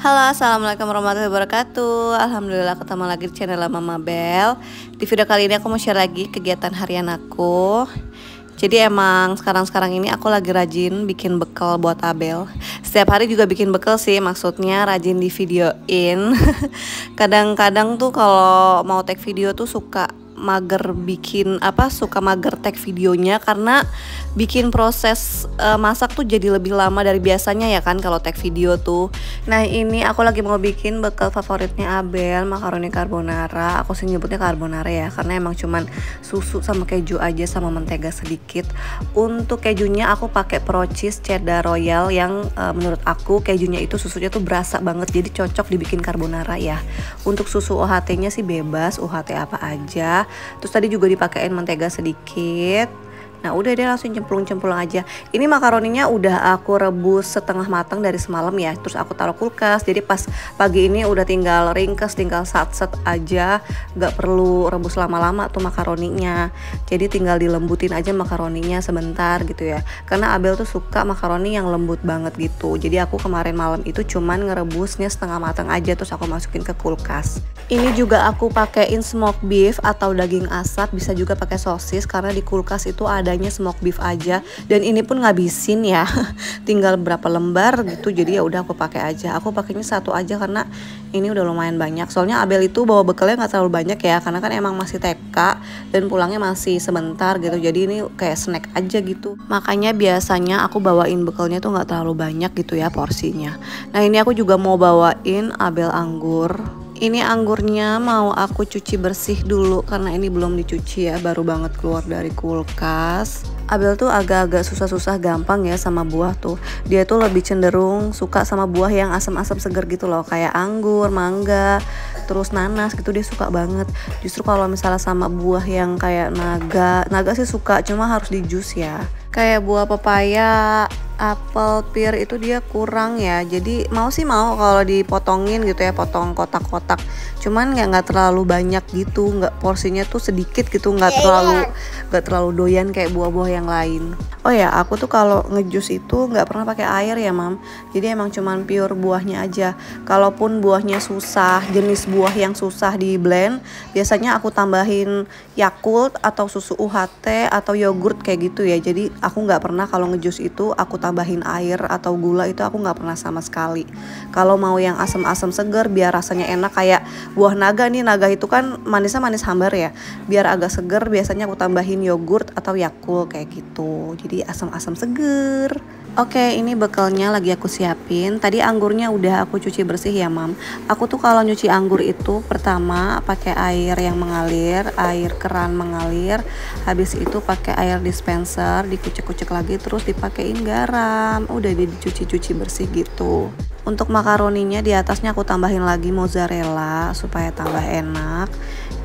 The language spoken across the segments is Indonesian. Halo, assalamualaikum warahmatullahi wabarakatuh. Alhamdulillah ketemu lagi di channel Mama Bell. Di video kali ini aku mau share lagi kegiatan harian aku. Jadi emang sekarang ini aku lagi rajin bikin bekal buat Abel. Setiap hari juga bikin bekal sih, maksudnya rajin di videoin. Kadang-kadang tuh kalau mau take video tuh suka mager bikin take videonya, karena bikin proses masak tuh jadi lebih lama dari biasanya ya kan kalau take video tuh. Nah, ini aku lagi mau bikin bekal favoritnya Abel, makaroni carbonara. Aku sih nyebutnya carbonara ya, karena emang cuman susu sama keju aja sama mentega sedikit. Untuk kejunya aku pakai Pro Cheese cheddar royal yang menurut aku kejunya itu susunya tuh berasa banget, jadi cocok dibikin carbonara ya. Untuk susu OHT-nya sih bebas, OHT apa aja. Terus tadi juga dipakein mentega sedikit. Nah udah deh, langsung cemplung-cemplung aja. Ini makaroninya udah aku rebus setengah matang dari semalam ya. Terus aku taruh kulkas, jadi pas pagi ini udah tinggal ringkes, tinggal satset aja. Gak perlu rebus lama-lama tuh makaroninya, jadi tinggal dilembutin aja makaroninya sebentar gitu ya. Karena Abel tuh suka makaroni yang lembut banget gitu. Jadi aku kemarin malam itu cuman ngerebusnya setengah matang aja, terus aku masukin ke kulkas. Ini juga aku pakein smoked beef atau daging asap, bisa juga pakai sosis, karena di kulkas itu ada smoked beef aja, dan ini pun ngabisin ya, tinggal berapa lembar gitu. Jadi ya udah aku pakai aja. Aku pakainya satu aja karena ini udah lumayan banyak. Soalnya Abel itu bawa bekalnya nggak terlalu banyak ya, karena kan emang masih TK dan pulangnya masih sebentar gitu. Jadi ini kayak snack aja gitu. Makanya biasanya aku bawain bekalnya tuh nggak terlalu banyak gitu ya porsinya. Nah ini aku juga mau bawain Abel anggur. Ini anggurnya mau aku cuci bersih dulu karena ini belum dicuci ya, baru banget keluar dari kulkas. Abel tuh agak-agak susah-susah gampang ya sama buah tuh. Dia tuh lebih cenderung suka sama buah yang asam-asam seger gitu loh, kayak anggur, mangga, terus nanas gitu dia suka banget. Justru kalau misalnya sama buah yang kayak naga sih suka, cuma harus di jus ya. Kayak buah pepaya, apel, pir itu dia kurang ya. Jadi mau kalau dipotongin gitu ya, potong kotak-kotak, cuman nggak terlalu banyak gitu, nggak, porsinya tuh sedikit gitu, nggak terlalu doyan kayak buah-buah yang lain. Oh ya, aku tuh kalau ngejus itu nggak pernah pakai air ya mam, jadi emang cuman pure buahnya aja. Kalaupun buahnya susah, jenis buah yang susah di blend, biasanya aku tambahin Yakult atau susu UHT atau yogurt kayak gitu ya. Jadi aku nggak pernah kalau ngejus itu aku tambahin air atau gula, itu aku nggak pernah sama sekali. Kalau mau yang asam-asam seger biar rasanya enak, kayak buah naga nih, naga itu kan manisnya manis hambar ya, biar agak seger biasanya aku tambahin yogurt atau Yakult kayak gitu, jadi asam-asam seger. Oke, ini bekalnya lagi aku siapin. Tadi anggurnya udah aku cuci bersih ya mam. Aku tuh kalau nyuci anggur itu pertama pakai air yang mengalir, air keran mengalir, habis itu pakai air dispenser, dikucek-kucek lagi, terus dipakein garam. Udah dicuci-cuci bersih gitu. Untuk makaroninya di atasnya aku tambahin lagi mozzarella supaya tambah enak.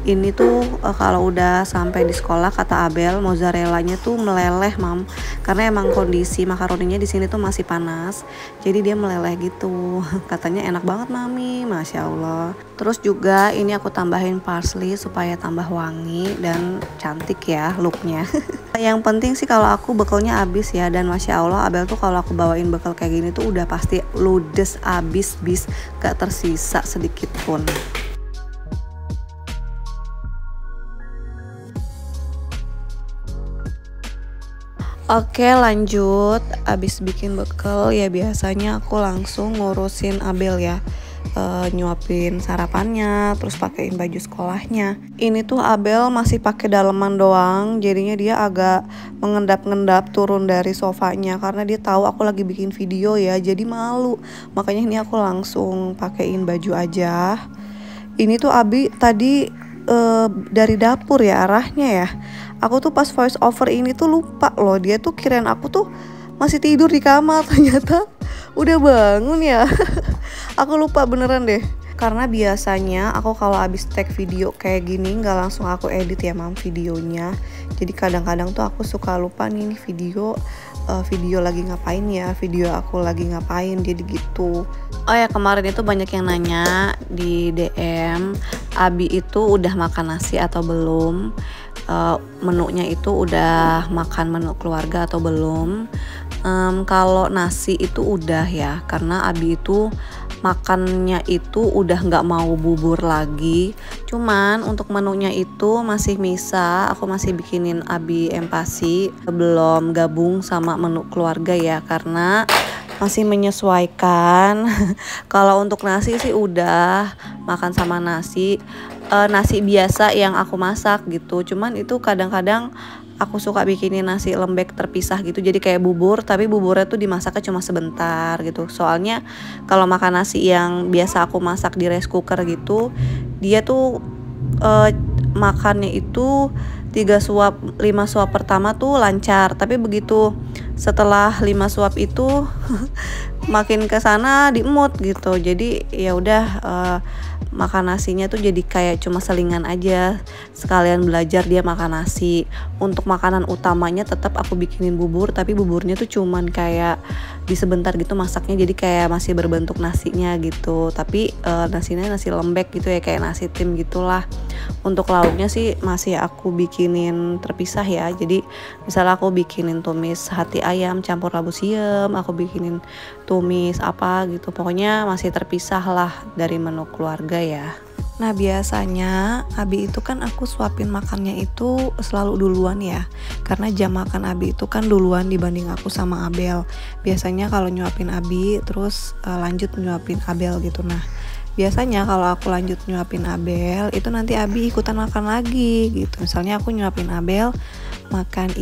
Ini tuh kalau udah sampai di sekolah kata Abel, mozzarellanya tuh meleleh mam, karena emang kondisi makaroninya di sini tuh masih panas, jadi dia meleleh gitu. Katanya enak banget mami, masya Allah. Terus juga ini aku tambahin parsley supaya tambah wangi dan cantik ya looknya. Yang penting sih kalau aku bekalnya habis ya, dan masya Allah Abel tuh kalau aku bawain bekal kayak gini tuh udah pasti ludes abis, gak tersisa sedikit pun. Oke lanjut, abis bikin bekal ya biasanya aku langsung ngurusin Abel ya. Nyuapin sarapannya, terus pakein baju sekolahnya. Ini tuh Abel masih pakai daleman doang, jadinya dia agak mengendap-ngendap turun dari sofanya, karena dia tahu aku lagi bikin video ya, jadi malu. Makanya ini aku langsung pakein baju aja. Ini tuh Abi tadi dari dapur ya arahnya ya. Aku tuh pas voice over ini tuh lupa loh, dia tuh kirain aku tuh masih tidur di kamar, ternyata udah bangun ya. Aku lupa beneran deh, karena biasanya aku kalau abis take video kayak gini nggak langsung aku edit ya mam videonya. Jadi kadang-kadang tuh aku suka lupa nih video lagi ngapain ya, video aku lagi ngapain, jadi gitu. Oh ya, kemarin itu banyak yang nanya di DM, Abi itu udah makan nasi atau belum, menunya itu udah makan menu keluarga atau belum. Kalau nasi itu udah ya, karena Abi itu makannya itu udah nggak mau bubur lagi. Cuman untuk menunya itu masih misa, aku masih bikinin abi empasi, belum gabung sama menu keluarga ya, karena masih menyesuaikan. Kalau untuk nasi sih udah makan sama nasi biasa yang aku masak gitu. Cuman itu kadang-kadang aku suka bikinin nasi lembek terpisah gitu, jadi kayak bubur, tapi buburnya tuh dimasaknya cuma sebentar gitu. Soalnya kalau makan nasi yang biasa aku masak di rice cooker gitu, dia tuh makannya itu 3 suap 5 suap pertama tuh lancar, tapi begitu setelah 5 suap itu makin ke sana diemut gitu. Jadi ya udah makan nasinya tuh jadi kayak cuma selingan aja, sekalian belajar dia makan nasi. Untuk makanan utamanya tetap aku bikinin bubur, tapi buburnya tuh cuman kayak di sebentar gitu masaknya, jadi kayak masih berbentuk nasinya gitu, tapi nasinya nasi lembek gitu ya, kayak nasi tim gitulah. Untuk lauknya sih masih aku bikinin terpisah ya, jadi misalnya aku bikinin tumis hati ayam campur labu siam, aku bikinin tumis apa gitu, pokoknya masih terpisah lah dari menu keluarga ya. Nah biasanya abi itu kan aku suapin makannya itu selalu duluan ya, karena jam makan abi itu kan duluan dibanding aku sama Abel. Biasanya kalau nyuapin abi terus lanjut nyuapin Abel gitu. Nah biasanya kalau aku lanjut nyuapin Abel itu nanti abi ikutan makan lagi gitu. Misalnya aku nyuapin Abel makan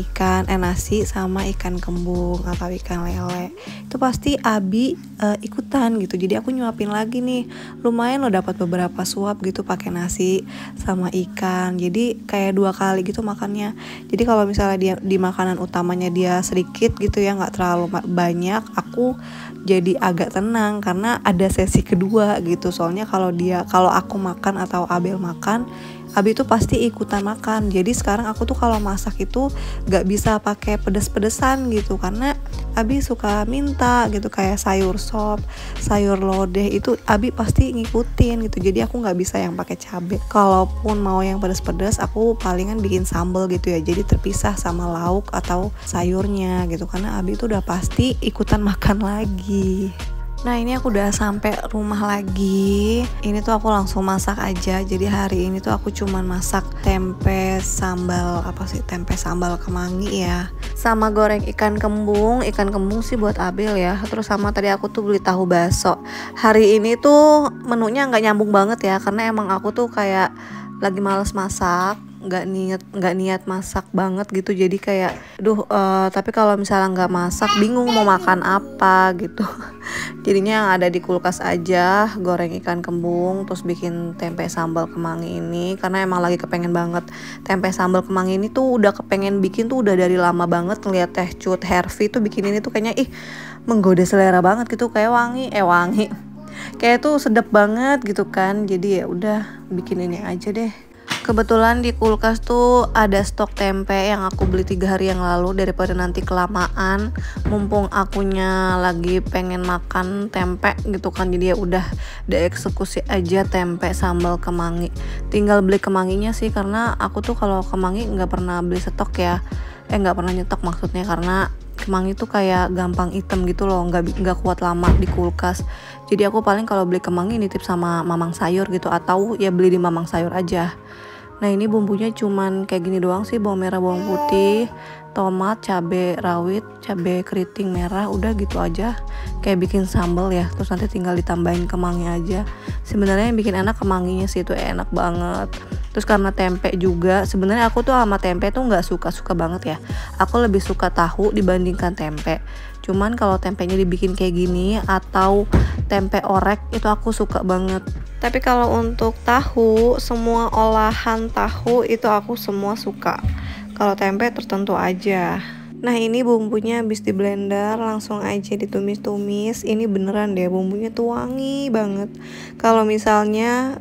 nasi sama ikan kembung atau ikan lele, itu pasti abi ikutan gitu. Jadi aku nyuapin lagi nih, lumayan loh dapat beberapa suap gitu pakai nasi sama ikan, jadi kayak 2 kali gitu makannya. Jadi kalau misalnya dia di makanan utamanya dia sedikit gitu ya, nggak terlalu banyak, aku jadi agak tenang karena ada sesi kedua gitu. Soalnya kalau aku makan atau Abel makan, abi itu pasti ikutan makan. Jadi sekarang aku tuh kalau masak itu gak bisa pakai pedes-pedesan gitu, karena abi suka minta gitu, kayak sayur sop, sayur lodeh itu abi pasti ngikutin gitu. Jadi aku gak bisa yang pakai cabai. Kalaupun mau yang pedes-pedes, aku palingan bikin sambal gitu ya, jadi terpisah sama lauk atau sayurnya gitu, karena abi itu udah pasti ikutan makan lagi. Nah ini aku udah sampai rumah lagi. Ini tuh aku langsung masak aja. Jadi hari ini tuh aku cuman masak tempe sambal kemangi ya, sama goreng ikan kembung. Ikan kembung sih buat Abel ya. Terus sama tadi aku tuh beli tahu baso. Hari ini tuh menunya nggak nyambung banget ya, karena emang aku tuh kayak lagi males masak, nggak niat masak banget gitu. Jadi kayak tapi kalau misalnya nggak masak bingung mau makan apa gitu. Jadinya yang ada di kulkas aja, goreng ikan kembung, terus bikin tempe sambal kemangi ini, karena emang lagi kepengen banget. Tempe sambal kemangi ini tuh udah kepengen bikin tuh udah dari lama banget. Ngeliat Teh Cut Herfi tuh bikin ini tuh kayaknya menggoda selera banget gitu, kayak wangi, kayak tuh sedap banget gitu kan. Jadi ya udah bikin ini aja deh. Kebetulan di kulkas tuh ada stok tempe yang aku beli 3 hari yang lalu, daripada nanti kelamaan. Mumpung akunya lagi pengen makan tempe gitu kan, jadi ya udah dieksekusi aja tempe sambal kemangi. Tinggal beli kemanginya sih, karena aku tuh kalau kemangi nggak pernah beli stok ya, nggak pernah nyetok maksudnya, karena kemangi tuh kayak gampang hitam gitu loh, nggak kuat lama di kulkas. Jadi aku paling kalau beli kemangi nitip sama mamang sayur gitu, atau ya beli di mamang sayur aja. Nah ini bumbunya cuman kayak gini doang sih, bawang merah, bawang putih, tomat, cabai rawit, cabai keriting merah, udah gitu aja. Kayak bikin sambal ya, terus nanti tinggal ditambahin kemangi aja. Sebenarnya yang bikin enak kemanginya sih, itu enak banget. Terus karena tempe juga, sebenarnya aku tuh sama tempe tuh nggak suka-suka banget ya. Aku lebih suka tahu dibandingkan tempe. Cuman kalau tempenya dibikin kayak gini atau tempe orek itu aku suka banget. Tapi kalau untuk tahu, semua olahan tahu itu aku semua suka. Kalau tempe tertentu aja. Nah ini bumbunya habis di blender, langsung aja ditumis-tumis. Ini beneran deh bumbunya tuh wangi banget. Kalau misalnya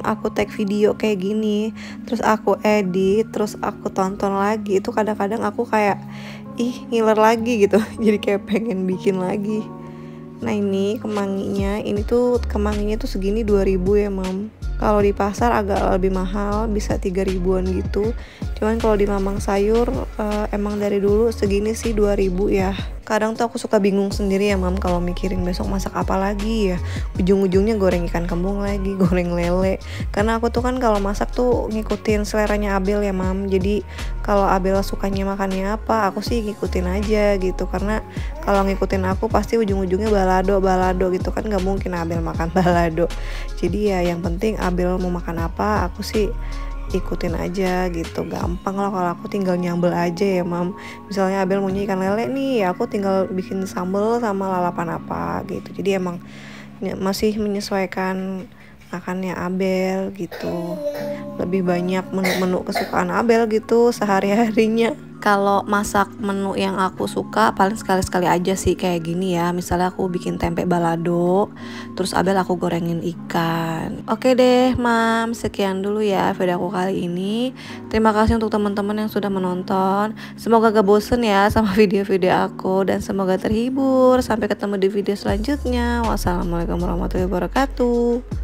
aku take video kayak gini, terus aku edit, terus aku tonton lagi, itu kadang-kadang aku kayak ngiler lagi gitu. Jadi kayak pengen bikin lagi. Nah ini kemanginya, kemanginya tuh segini 2000 ya mam. Kalau di pasar agak lebih mahal, bisa 3000-an gitu. Cuman kalau di mamang sayur emang dari dulu segini sih 2000 ya. Kadang tuh aku suka bingung sendiri ya Mam, kalau mikirin besok masak apa lagi ya. Ujung-ujungnya goreng ikan kembung lagi, goreng lele. Karena aku tuh kan kalau masak tuh ngikutin seleranya Abel ya Mam. Jadi kalau Abel sukanya makannya apa, aku sih ngikutin aja gitu. Karena kalau ngikutin aku pasti ujung-ujungnya balado gitu kan, gak mungkin Abel makan balado. Jadi ya yang penting Abel mau makan apa, aku sih ikutin aja gitu. Gampang lah kalau aku, tinggal nyambel aja ya Mam. Misalnya Abel maunya ikan lele nih, aku tinggal bikin sambel sama lalapan apa gitu. Jadi emang masih menyesuaikan makannya Abel gitu. Lebih banyak menu-menu kesukaan Abel gitu sehari-harinya. Kalau masak menu yang aku suka paling sekali-sekali aja sih kayak gini ya. Misalnya aku bikin tempe balado, terus Abel aku gorengin ikan. Oke deh Mam, sekian dulu ya video aku kali ini. Terima kasih untuk teman-teman yang sudah menonton. Semoga gak bosen ya sama video-video aku, dan semoga terhibur. Sampai ketemu di video selanjutnya. Wassalamualaikum warahmatullahi wabarakatuh.